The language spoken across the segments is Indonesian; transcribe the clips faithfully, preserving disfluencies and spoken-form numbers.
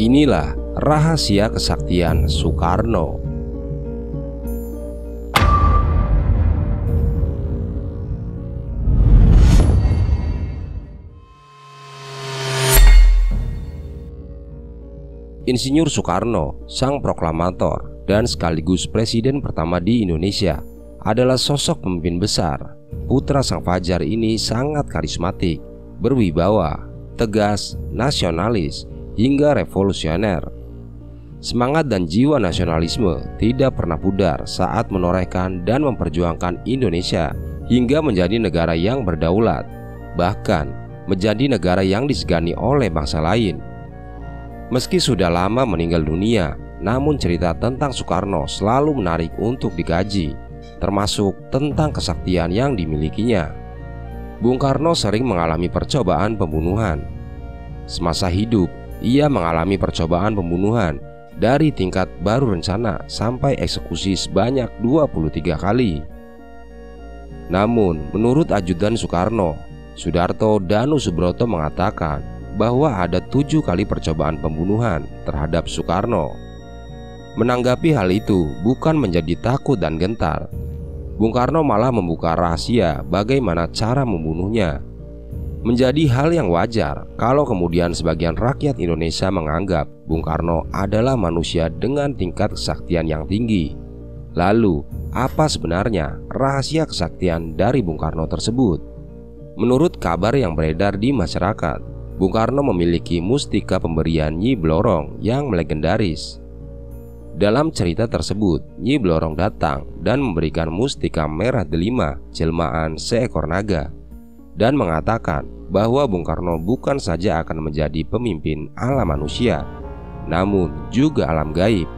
Inilah rahasia kesaktian Soekarno. Insinyur Soekarno, sang proklamator dan sekaligus presiden pertama di Indonesia, adalah sosok pemimpin besar. Putra Sang Fajar ini sangat karismatik, berwibawa, tegas, nasionalis, hingga revolusioner. Semangat dan jiwa nasionalisme tidak pernah pudar saat menorehkan dan memperjuangkan Indonesia hingga menjadi negara yang berdaulat, bahkan menjadi negara yang disegani oleh bangsa lain. Meski sudah lama meninggal dunia, namun cerita tentang Soekarno selalu menarik untuk dikaji, termasuk tentang kesaktian yang dimilikinya. Bung Karno sering mengalami percobaan pembunuhan. Semasa hidup, ia mengalami percobaan pembunuhan dari tingkat baru rencana sampai eksekusi sebanyak dua puluh tiga kali. Namun, menurut ajudan Soekarno, Sudarto Danu Subroto mengatakan bahwa ada tujuh kali percobaan pembunuhan terhadap Soekarno. Menanggapi hal itu bukan menjadi takut dan gentar. Bung Karno malah membuka rahasia bagaimana cara membunuhnya. Menjadi hal yang wajar kalau kemudian sebagian rakyat Indonesia menganggap Bung Karno adalah manusia dengan tingkat kesaktian yang tinggi. Lalu, apa sebenarnya rahasia kesaktian dari Bung Karno tersebut? Menurut kabar yang beredar di masyarakat, Bung Karno memiliki mustika pemberian Nyi Blorong yang legendaris. Dalam cerita tersebut, Nyi Blorong datang dan memberikan mustika merah delima jelmaan seekor naga dan mengatakan bahwa Bung Karno bukan saja akan menjadi pemimpin ala manusia, namun juga alam gaib.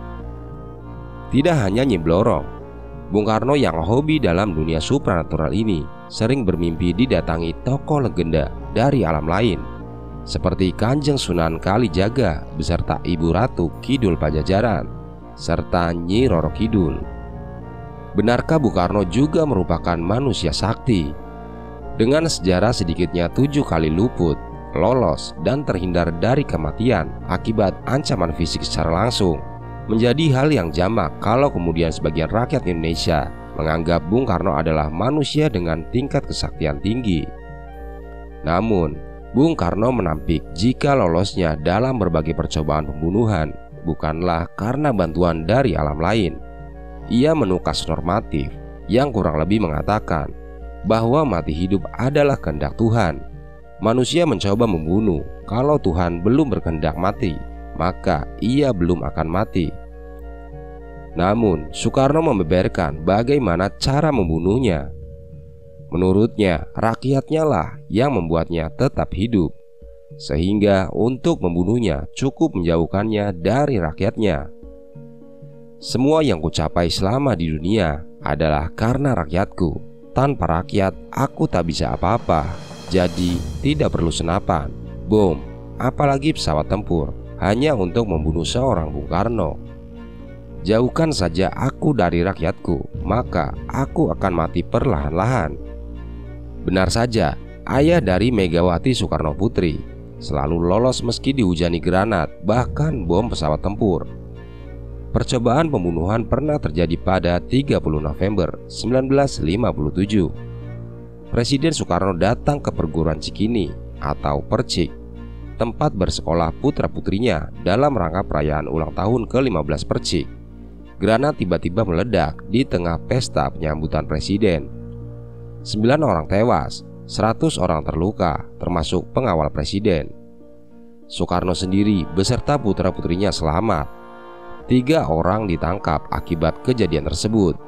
Tidak hanya Nyi Blorong, Bung Karno yang hobi dalam dunia supranatural ini sering bermimpi didatangi tokoh legenda dari alam lain, seperti Kanjeng Sunan Kalijaga beserta Ibu Ratu Kidul Pajajaran serta Nyiroro Kidul. Benarkah Bung Karno juga merupakan manusia sakti? Dengan sejarah sedikitnya tujuh kali luput, lolos dan terhindar dari kematian akibat ancaman fisik secara langsung, menjadi hal yang jamak kalau kemudian sebagian rakyat Indonesia menganggap Bung Karno adalah manusia dengan tingkat kesaktian tinggi. Namun Bung Karno menampik jika lolosnya dalam berbagai percobaan pembunuhan bukanlah karena bantuan dari alam lain. Ia menukas normatif yang kurang lebih mengatakan bahwa mati hidup adalah kehendak Tuhan. Manusia mencoba membunuh, kalau Tuhan belum berkehendak mati, maka ia belum akan mati. Namun, Soekarno membeberkan bagaimana cara membunuhnya. Menurutnya, rakyatnya lah yang membuatnya tetap hidup, sehingga untuk membunuhnya cukup menjauhkannya dari rakyatnya. Semua yang kucapai selama di dunia adalah karena rakyatku. Tanpa rakyat, aku tak bisa apa-apa. Jadi, tidak perlu senapan, bom, apalagi pesawat tempur, hanya untuk membunuh seorang Bung Karno. Jauhkan saja aku dari rakyatku, maka aku akan mati perlahan-lahan. Benar saja, ayah dari Megawati Soekarno Putri selalu lolos meski dihujani granat, bahkan bom pesawat tempur. Percobaan pembunuhan pernah terjadi pada tiga puluh November seribu sembilan ratus lima puluh tujuh. Presiden Soekarno datang ke Perguruan Cikini atau Percik, tempat bersekolah putra-putrinya dalam rangka perayaan ulang tahun ke lima belas Percik. Granat tiba-tiba meledak di tengah pesta penyambutan presiden. sembilan orang tewas, seratus orang terluka, termasuk pengawal presiden. Soekarno sendiri beserta putra-putrinya selamat. Tiga orang ditangkap akibat kejadian tersebut.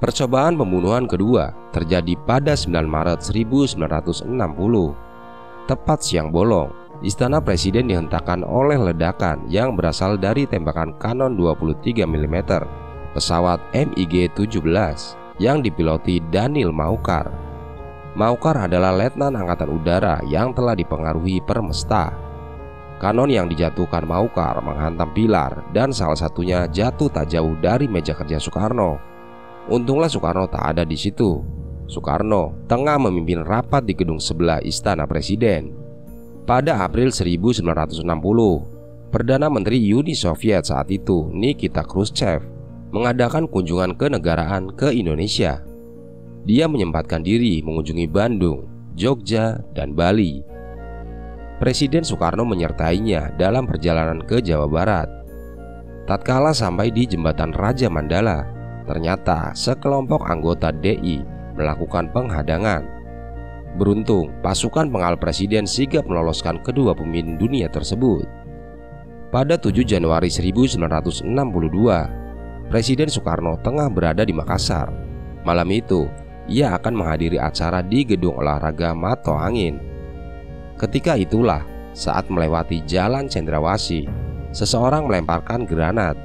Percobaan pembunuhan kedua terjadi pada sembilan Maret seribu sembilan ratus enam puluh. Tepat siang bolong, istana presiden dihentakkan oleh ledakan yang berasal dari tembakan kanon dua puluh tiga milimeter pesawat MiG tujuh belas yang dipiloti Daniel Maukar. Maukar adalah letnan angkatan udara yang telah dipengaruhi permesta. Kanon yang dijatuhkan Maukar menghantam pilar dan salah satunya jatuh tak jauh dari meja kerja Soekarno. Untunglah Soekarno tak ada di situ. Soekarno tengah memimpin rapat di gedung sebelah istana presiden. Pada April seribu sembilan ratus enam puluh, Perdana Menteri Uni Soviet saat itu, Nikita Khrushchev, mengadakan kunjungan kenegaraan ke Indonesia. Dia menyempatkan diri mengunjungi Bandung, Jogja, dan Bali. Presiden Soekarno menyertainya dalam perjalanan ke Jawa Barat. Tatkala sampai di Jembatan Raja Mandala, ternyata sekelompok anggota D I melakukan penghadangan. Beruntung, pasukan pengawal presiden sigap meloloskan kedua pemimpin dunia tersebut. Pada tujuh Januari seribu sembilan ratus enam puluh dua, Presiden Soekarno tengah berada di Makassar. Malam itu, ia akan menghadiri acara di Gedung Olahraga Mato Angin. Ketika itulah, saat melewati Jalan Cendrawasih, seseorang melemparkan granat.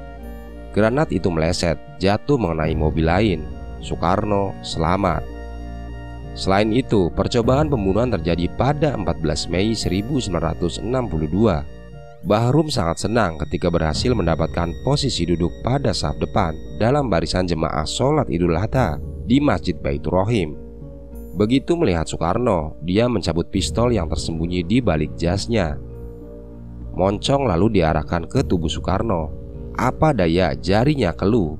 Granat itu meleset, jatuh mengenai mobil lain. Soekarno selamat. Selain itu, percobaan pembunuhan terjadi pada empat belas Mei seribu sembilan ratus enam puluh dua. Bahrum sangat senang ketika berhasil mendapatkan posisi duduk pada saf depan dalam barisan jemaah sholat Idul Adha di Masjid Baiturrohim. Begitu melihat Soekarno, dia mencabut pistol yang tersembunyi di balik jasnya. Moncong lalu diarahkan ke tubuh Soekarno. Apa daya jarinya keluh.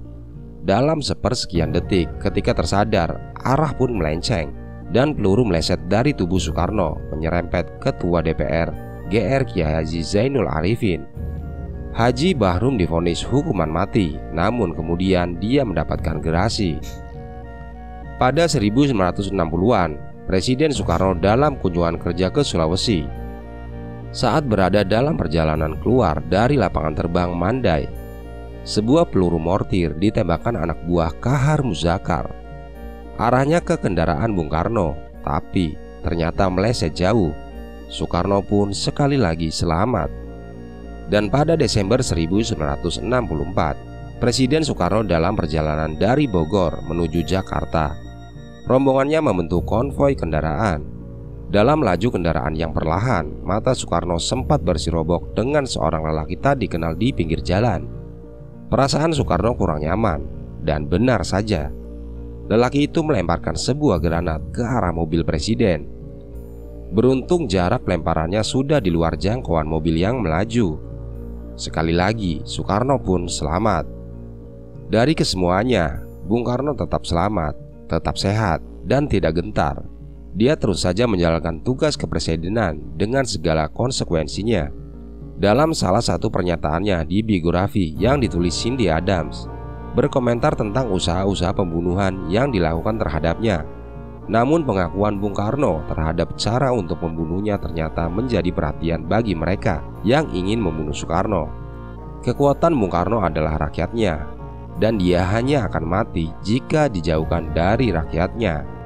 Dalam sepersekian detik, ketika tersadar, arah pun melenceng dan peluru meleset dari tubuh Soekarno menyerempet Ketua D P R G R Kiai Haji Zainul Arifin. Haji Bahrum divonis hukuman mati, namun kemudian dia mendapatkan gerasi. Pada seribu sembilan ratus enam puluhan, Presiden Soekarno dalam kunjungan kerja ke Sulawesi. Saat berada dalam perjalanan keluar dari lapangan terbang Mandai, sebuah peluru mortir ditembakkan anak buah Kahar Muzakar. Arahnya ke kendaraan Bung Karno, tapi ternyata meleset jauh. Soekarno pun sekali lagi selamat. Dan pada Desember seribu sembilan ratus enam puluh empat, Presiden Soekarno dalam perjalanan dari Bogor menuju Jakarta. Rombongannya membentuk konvoi kendaraan. Dalam laju kendaraan yang perlahan, mata Soekarno sempat bersirobok dengan seorang lelaki tadi kenal di pinggir jalan. Perasaan Soekarno kurang nyaman, dan benar saja. Lelaki itu melemparkan sebuah granat ke arah mobil presiden. Beruntung jarak lemparannya sudah di luar jangkauan mobil yang melaju. Sekali lagi, Soekarno pun selamat. Dari kesemuanya, Bung Karno tetap selamat, tetap sehat, dan tidak gentar. Dia terus saja menjalankan tugas kepresidenan dengan segala konsekuensinya. Dalam salah satu pernyataannya di biografi yang ditulis Cindy Adams, berkomentar tentang usaha-usaha pembunuhan yang dilakukan terhadapnya. Namun pengakuan Bung Karno terhadap cara untuk membunuhnya ternyata menjadi perhatian bagi mereka yang ingin membunuh Soekarno. Kekuatan Bung Karno adalah rakyatnya, dan dia hanya akan mati jika dijauhkan dari rakyatnya.